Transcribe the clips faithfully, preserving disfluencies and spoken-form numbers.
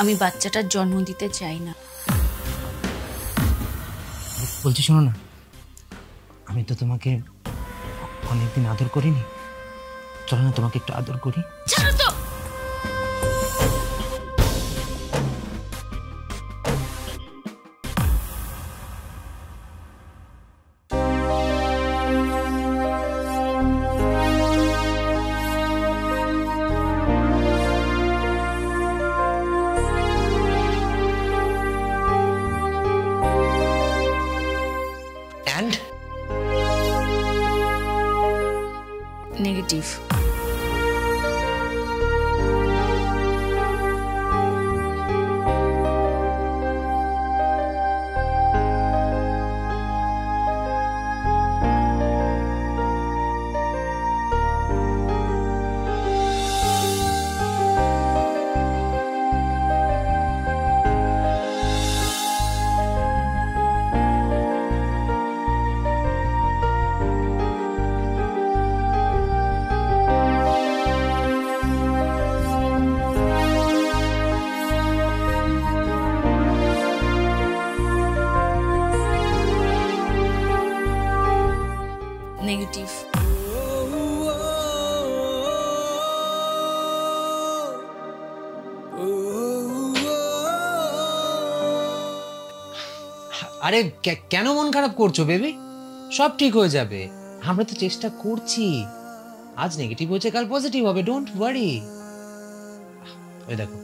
আমি বাচ্চাটার জন্ম দিতে চাই না। বলছি শোনো না, আমি তো তোমাকে অনেকদিন আদর করিনি, চলো না তোমাকে একটু আদর করি। Negative. Negative. আরে কেন মন খারাপ করছো বেবি? সব ঠিক হয়ে যাবে, আমরা তো চেষ্টা করছি। আজ নেগেটিভ হচ্ছে, কাল পজিটিভ হবে, ডোন্ট ওয়ারি। ওই দেখো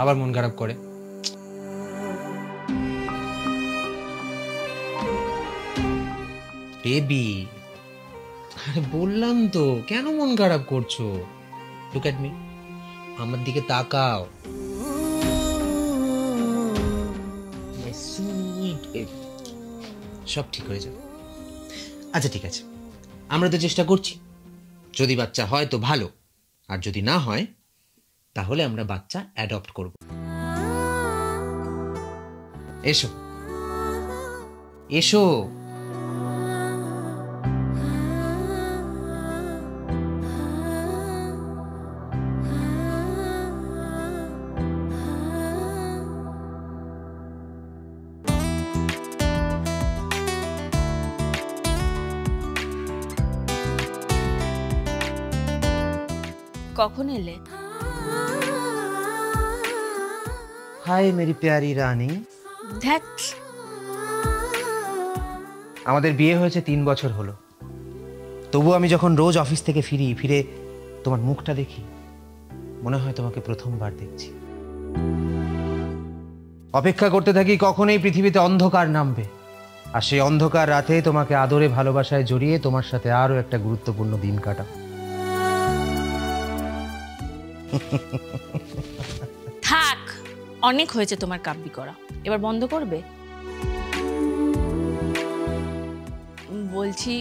আবার মন খারাপ করে। বেবি বললাম তো, কেন মন খারাপ করছো? লুক এট মি, আমার দিকে তাকাও। সব ঠিক হয়ে যাবে। আচ্ছা ঠিক আছে, আমরা তো চেষ্টা করছি। যদি বাচ্চা হয় তো ভালো, আর যদি না হয় তাহলে আমরা বাচ্চা অ্যাডপ্ট করব। এসো এসো। কখন এলে? হাই মেরি প্যারি রানী। ধ্যাত, আমাদের বিয়ে হয়েছে তিন বছর হলো, তবু আমি যখন রোজ অফিস থেকে ফিরি, ফিরে তোমার মুখটা দেখি, মনে হয় তোমাকে প্রথমবার দেখছি। অপেক্ষা করতে থাকি কখন এই পৃথিবীতে অন্ধকার নামবে, আর সেই অন্ধকার রাতে তোমাকে আদরে ভালোবাসায় জড়িয়ে তোমার সাথে আরো একটা গুরুত্বপূর্ণ দিন কাটা। থাক, অনেক হয়েছে তোমার কাব্যি করা, এবার বন্ধ করবে। বলছি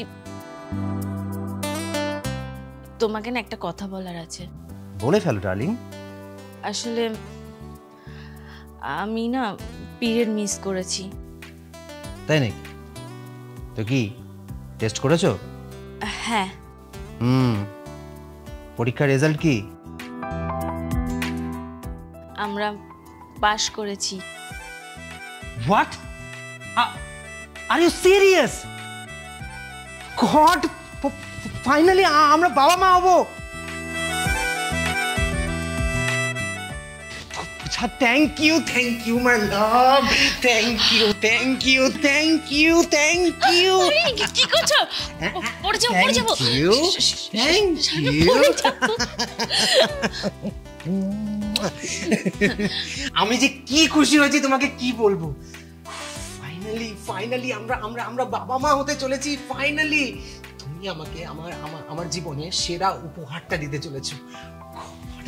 তোমাকে না একটা কথা বলার আছে। বলে ফেলো ডার্লিং। আসলে আমি না পিরিয়ড মিস করেছি। তাই নাকি? তো কি টেস্ট করেছো? হ্যাঁ। হুম, পরীক্ষার রেজাল্ট কি? আমরা পাস করেছি। What? Are you serious? God, finally আমরা বাবা মা হব। Thank you, thank you my love, thank you, thank you, thank you, thank you. কি করছো? পড়ে যাও, পড়ে যাও। Thank you. আমি যে কি খুশি হয়েছি তোমাকে কি বলবো। ফাইনালি ফাইনালি আমরা আমরা আমরা বাবা মা হতে চলেছি। ফাইনালি তুমি আমাকে আমার আমার জীবনে সেরা উপহারটা দিতে চলেছো।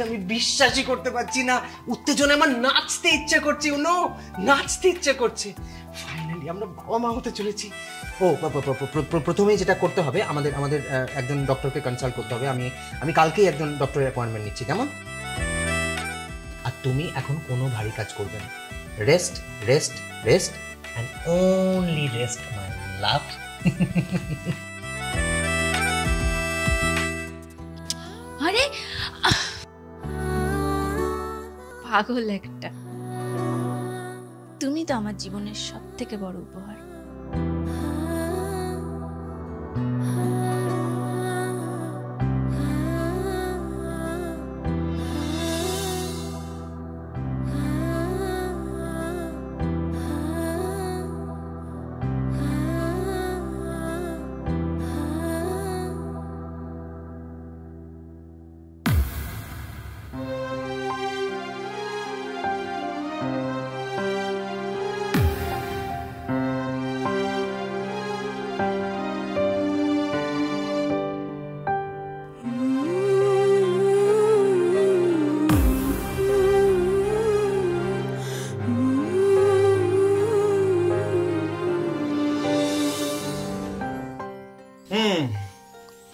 আমি বিশ্বাসই করতে পারছি না, উত্তেজনায় আমার নাচতে ইচ্ছে করছে, নো নাচতে ইচ্ছে করছে। ফাইনালি আমরা বাবা মা হতে চলেছি। ও প্রথমেই যেটা করতে হবে, আমাদের আমাদের একজন ডক্টরকে কনসাল্ট করতে হবে। আমি আমি কালকেই একজন ডক্টরের অ্যাপয়েন্টমেন্ট নিচ্ছি, কেমন? আর তুমি এখন কোনো ভারী কাজ করবে না। Rest rest rest and only rest my love. আরে পাগল একটা। তুমি তো আমার জীবনের সবথেকে বড় উপহার।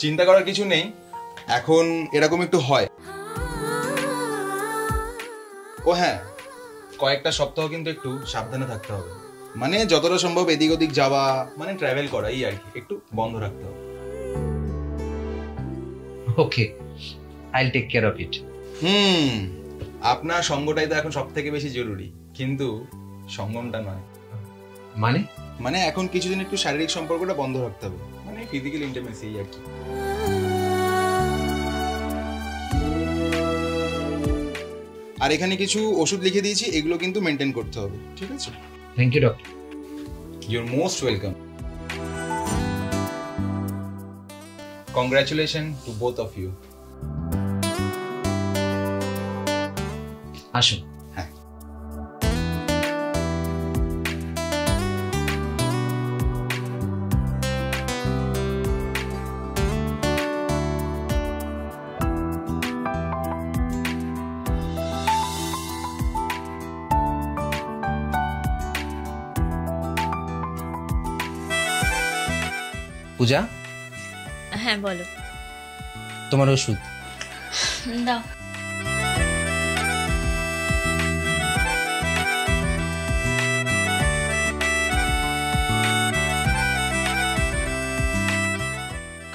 চিন্তা করার কিছু নেই, এখন এরকম একটু হয়। ও হ্যাঁ, কয়েকটা সপ্তাহ কিন্তু একটু সাবধানে থাকতে হবে, মানে যতটা সম্ভব এদিক ওদিক যাওয়া, মানে ট্রাভেল করা, এই আর কি একটু বন্ধ রাখতে হবে। Okay, I will take care of it. হুম, আপনার সঙ্গটাই তো এখন সবথেকে বেশি জরুরি, কিন্তু সঙ্গমটা নয়। মানে মানে এখন কিছুদিন একটু শারীরিক সম্পর্কটা বন্ধ রাখতে হবে, মানে ফিজিক্যাল ইন্টিমেসি আর কি। আর এখানে কিছু ওষুধ লিখে দিয়েছি, এগুলো কিন্তু মেইনটেইন করতে হবে, ঠিক আছে? Thank you doctor. You are most welcome. Congratulation to both of you. আসুন। পূজা, হ্যাঁ বলো। তোমার ওষুধ দাও।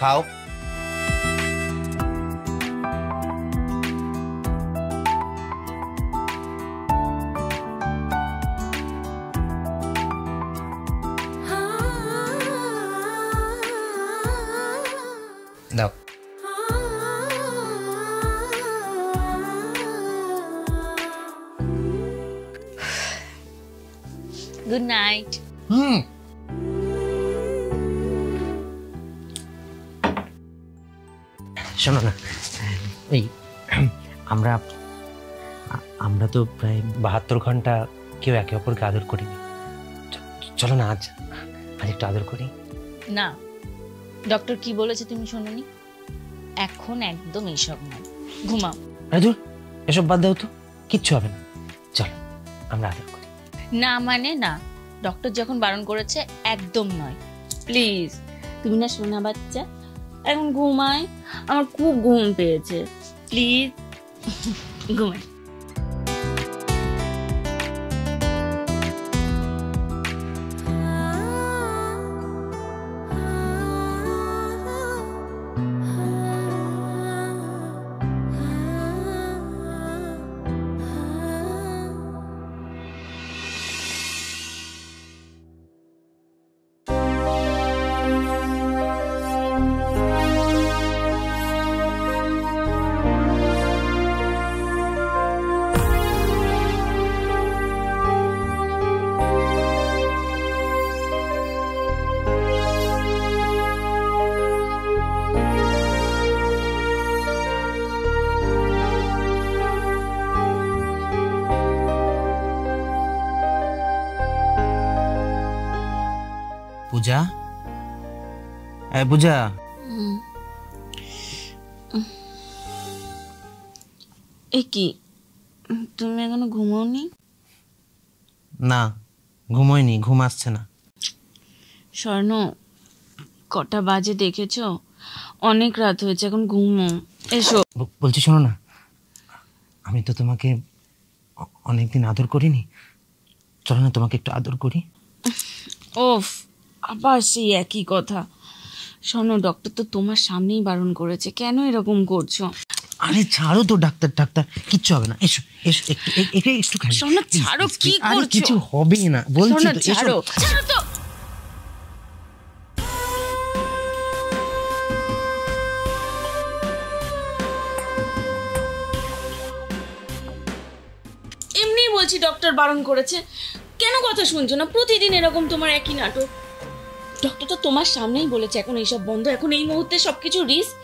খাও। No. Good night. Hmm. শোনো না, এই আমরা আমরা তো প্রায় বাহাত্তর ঘন্টা কেউ একে অপরকে আদর করিনি। চলো না আজ আজ একটু আদর করি। না, ডক্টর কি বলেছে তুমি শুনোনি? এখন একদম এইসব না, ঘুমাও। আদর, এসব বাদ দাও তো, কিচ্ছু হবে না। চলো আমরা আদর করি। না মানে না, ডক্টর যখন বারণ করেছে একদম নয়, প্লিজ। তুমি না শোনা বাচ্চা, এখন ঘুমাই, আমার খুব ঘুম পেয়েছে, প্লিজ ঘুমাই। পূজা, পূজা, এ কি তুমি এখনো ঘুমোওনি? না, ঘুমোইনি, ঘুম আসছে না। স্বর্ণ, কটা বাজে দেখেছো? অনেক রাত হয়েছে, এখন ঘুমো। এসো। বলছি শোনো না, আমি তো তোমাকে অনেকদিন আদর করিনি, চলো না তোমাকে একটু আদর করি। ওফ, আবার সেই একই কথা। শোনো, ডক্টর তো তোমার সামনেই বারণ করেছে, কেন এরকম করছো? আরে ছাড়ো তো ডাক্তার ডাক্তার কিচ্ছু হবে না, এসো এসো একটু এটা একটু খাই। শোনো ছাড়ো, কি করছো? কিছু হবে না বলছি তো, ছাড়ো ছাড়ো তো। এমনি বলছি, ডক্টর বারণ করেছে, কেন কথা শুনছো না? প্রতিদিন এরকম তোমার একই নাটক। ডক্টর তো তোমার সামনেই বলেছে এখন এইসব বন্ধ, এখন এই মুহূর্তে সবকিছু রিস্ক।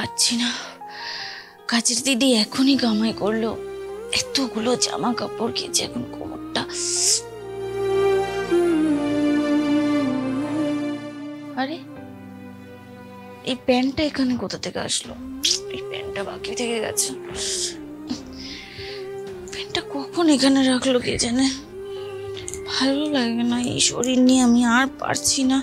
পাচ্ছি না, কাজের দিদি এখনই কামাই করলো, এতগুলো জামা কাপড় কেচে এখন কোমরটা। আরে এই প্যান্টটা এখানে কোথা থেকে আসলো? এই প্যান্টটা বাকি থেকে গেছে, প্যান্টটা কখন এখানে রাখলো কে জানে। ভালো লাগে না এই শরীর নিয়ে, আমি আর পারছি না।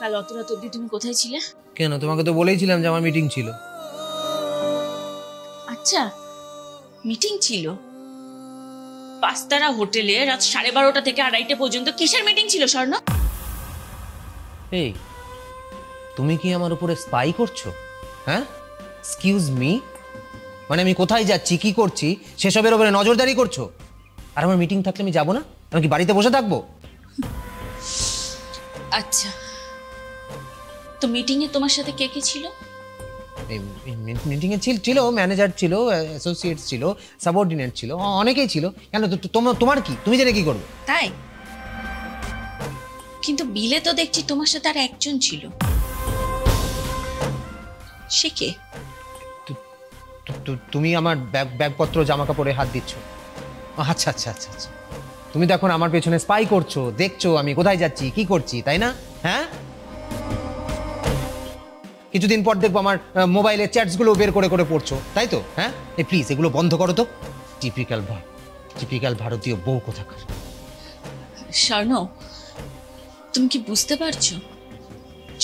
কাল অত রাত অবধি তুমি কোথায় ছিলে? কেন, তোমাকে তো বলেইছিলাম যে আমার মিটিং ছিল। আচ্ছা মিটিং ছিল? পাঁচতারা হোটেলে রাত সাড়ে বারোটা থেকে আড়াইটা পর্যন্ত কিসের মিটিং ছিল স্বর্ণ? এই তুমি কি আমার উপরে স্পাই করছো? হ্যাঁ, এক্সকিউজ মি, মানে আমি কোথায় যাচ্ছি কি করছি সেসবের উপরে নজরদারি করছো? আর আমার মিটিং থাকলে আমি যাবো না? আমি কি বাড়িতে বসে থাকবো? আচ্ছা তো মিটিং এ তোমার সাথে কে কে ছিল? মিটিং এ ছিল ম্যানেজার, ছিল অ্যাসোসিয়েট, ছিল সাবঅর্ডিনেট, ছিল অনেকেই ছিল। কেন তোমার কি, তুমি জেনে কি করবে? তাই, কিন্তু বিলে তো দেখছি তোমার সাথে আর একজন ছিল, সে কে? তুমি আমার ব্যাগপত্র জামা কাপড়ে হাত দিচ্ছ? আচ্ছা আচ্ছা আচ্ছা আচ্ছা, তুমি তো এখন আমার পেছনে স্পাই করছো, দেখছো আমি কোথায় যাচ্ছি কি করছি, তাই না? হ্যাঁ, কিছুদিন পর দেখবো আমার মোবাইলে চ্যাটসগুলো বের করে করে পড়ছো, তাই তো? হ্যাঁ, এই প্লিজ এগুলো বন্ধ করো তো। টিপিক্যাল টিপিক্যাল ভারতীয় বউ কোথাকার। স্বর্ণ তুমি কি বুঝতে পারছো,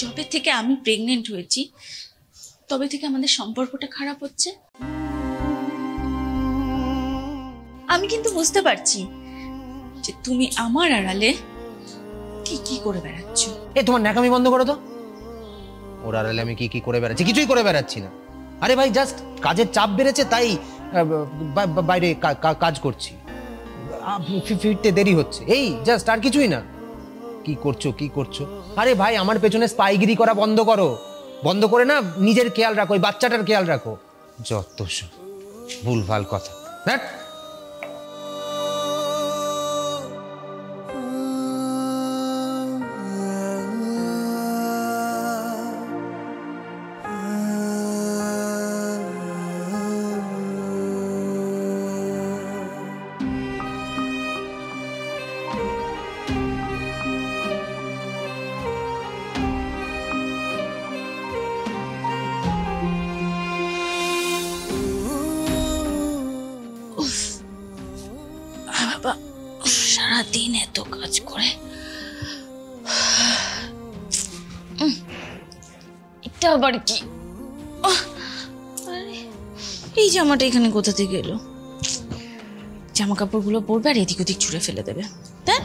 যবে থেকে আমি প্রেগনেন্ট হয়েছি তবে থেকে আমাদের সম্পর্কটা খারাপ হচ্ছে। আমি কিন্তু বুঝতে পারছি যে তুমি আমার আড়ালে কি কি করে বেড়াচ্ছ। এ তোমার ন্যাকামি বন্ধ করো তো। ওর আড়ালে আমি কি কি করে বেড়াচ্ছি? কিছুই করে বেড়াচ্ছি না। আরে ভাই জাস্ট কাজের চাপ বেড়েছে তাই বাইরে কাজ করছি, ফিরতে দেরি হচ্ছে, এই জাস্ট, আর কিছুই না। কি করছো কি করছো? আরে ভাই আমার পেছনে স্পাইগিরি করা বন্ধ করো, বন্ধ করে না নিজের খেয়াল রাখো, ওই বাচ্চাটার খেয়াল রাখো। যত ভুলভাল কথা। দেখ সারাদিন এত কাজ করে এটা আবার কি? এই জামাটা এখানে কোথা থেকে এলো? জামা কাপড়গুলো পরবে আর এদিক ওদিক ছুঁড়ে ফেলে দেবে। তাই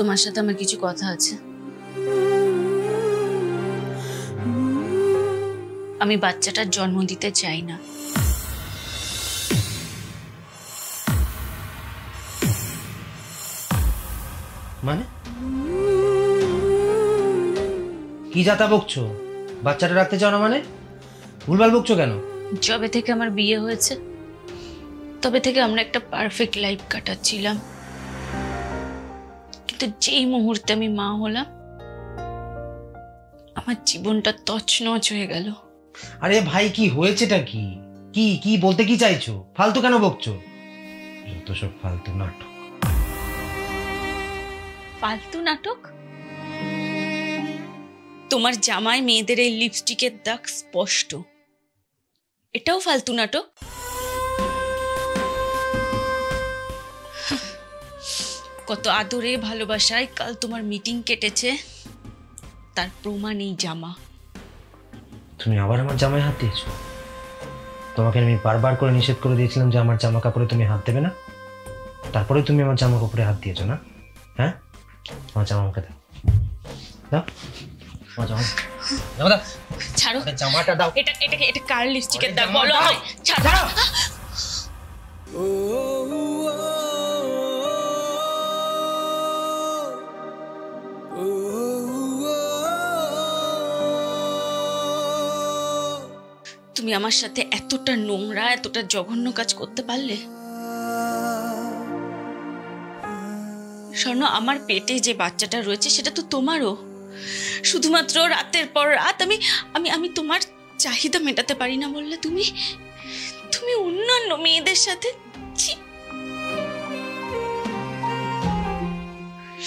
তোমার সাথে আমার কিছু কথা আছে। আমি বাচ্চাটার জন্ম দিতে চাই না। মানে কি যাতা বকছো? বাচ্চাটা রাখতে চাও না মানে? ভুলভাল বকছো কেন? যবে থেকে আমার বিয়ে হয়েছে তবে থেকে আমরা একটা পারফেক্ট লাইফ কাটাচ্ছিলাম, তো যেই মুহূর্তে আমি মা হলাম আমার জীবনটা তছনছ হয়ে গেল। আরে ভাই কি হয়েছেটা কি? কি কি বলতে কি চাইছো? ফালতু কেন বকছো? যত সব ফালতু নাটক। ফালতু নাটক? তোমার জামায় মেয়েদের এই লিপস্টিকের দাগ স্পষ্ট, এটাও ফালতু নাটক? কত আদরে ভালোবাসায় কাল তোমার মিটিং কেটেছে, তার প্রমাণ এই জামা। তুমি আবার আমার জামায় হাত দিয়েছো? তোমাকে আমি বারবার করে নিষেধ করে দিয়েছিলাম যে আমার জামা কাপড়ে তুমি হাত দেবে না, তারপরে তুমি আমার জামা কাপড়ে হাত দিয়েছো না? হ্যাঁ, আমার জামা আমাকে দাও, দাও আমার জামা, জামা দাও, ছাড়ো জামাটা দাও। এটা এটা এটা কার লিপস্টিকের দাগ বলো আমায়? ছাড়ো। তুমি আমার সাথে এতটা নোংরা এতটা জঘন্য কাজ করতে পারলে? শোনো, আমার পেটে যে বাচ্চাটা রয়েছে সেটা তো তোমারও। শুধুমাত্র রাতের পর রাত আমি আমি আমি তোমার চাহিদা মেটাতে পারি না বললে তুমি তুমি অন্যান্য মেয়েদের সাথে?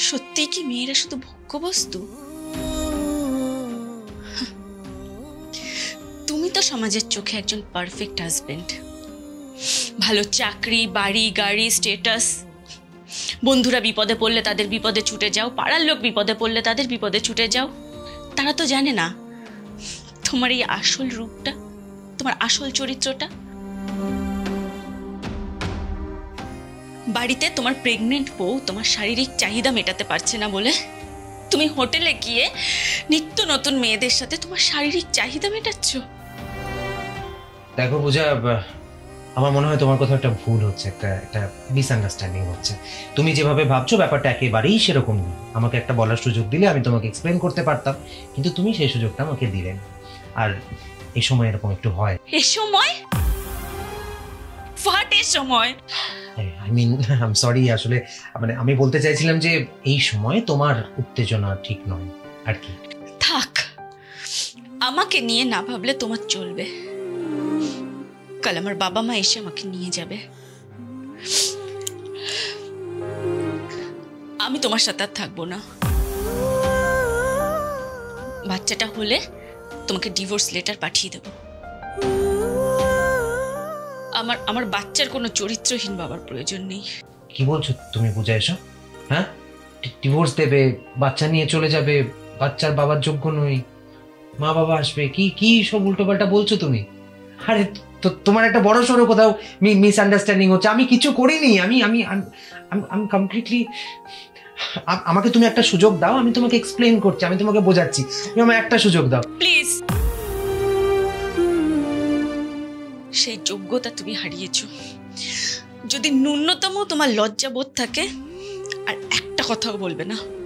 সত্যি কি মেয়েরা শুধু ভোগ্যবস্তু? তুমি তো সমাজের চোখে একজন পারফেক্ট হাজবেন্ড, ভালো চাকরি, বাড়ি, গাড়ি, স্ট্যাটাস, বন্ধুরা বিপদে পড়লে তাদের বিপদে ছুটে যাও, পাড়ার লোক বিপদে পড়লে তাদের বিপদে ছুটে যাও। তারা তো জানে না তোমার এই আসল রূপটা, তোমার আসল চরিত্রটা। বাড়িতে তোমার প্রেগনেন্ট বউ তোমার শারীরিক চাহিদা মেটাতে পারছে না বলে তুমি হোটেলে গিয়ে নিত্য নতুন মেয়েদের সাথে তোমার শারীরিক চাহিদা মেটাচ্ছ। দেখো পূজা, আমার মনে হয় তোমার কথা একটা ভুল হচ্ছে, একটা একটা মিসআন্ডারস্ট্যান্ডিং হচ্ছে। তুমি যেভাবে ভাবছো ব্যাপারটা একেবারেই সেরকম না। আমাকে একটা বলার সুযোগ দিলে আমি তোমাকে এক্সপ্লেন করতে পারতাম, কিন্তু তুমি সেই সুযোগটা আমাকে দিলে না। আর এই সময় এরকম একটু হয়। এই সময় ফাটের সময়? I mean I am sorry, আসলে মানে আমি বলতে চাইছিলাম যে এই সময় তোমার উত্তেজনা ঠিক নয় আর কি। থাক, আমাকে নিয়ে না ভাবলে তোমার চলবে। কাল আমার বাবা মা এসে আমাকে নিয়ে যাবে। আমি তোমার সাথে আর থাকবো না। বাচ্চাটা হলে তোমাকে ডিভোর্স লেটার পাঠিয়ে দেবো। আমার আমার বাচ্চার কোনো চরিত্রহীন বাবার প্রয়োজন নেই। কি বলছো তুমি বুঝে এসো? হ্যাঁ, ডিভোর্স দেবে, বাচ্চা নিয়ে চলে যাবে, বাচ্চার বাবার যোগ্য নই, মা বাবা আসবে, কি কি সব উল্টোপাল্টা বলছো তুমি। আরে তো তোমার একটা বড় সড়ো কোথাও মিস আন্ডারস্ট্যান্ডিং হচ্ছে, আমি কিছু করিনি। আমি আমি আমি কমপ্লিটলি, আমাকে তুমি একটা সুযোগ দাও, আমি তোমাকে এক্সপ্লেন করছি, আমি তোমাকে বোঝাচ্ছি, তুমি আমাকে একটা সুযোগ দাও প্লিজ। সেই যোগ্যতা তুমি হারিয়েছো। যদি ন্যূনতম তোমার লজ্জা বোধ থাকে, আর একটা কথাও বলবে না।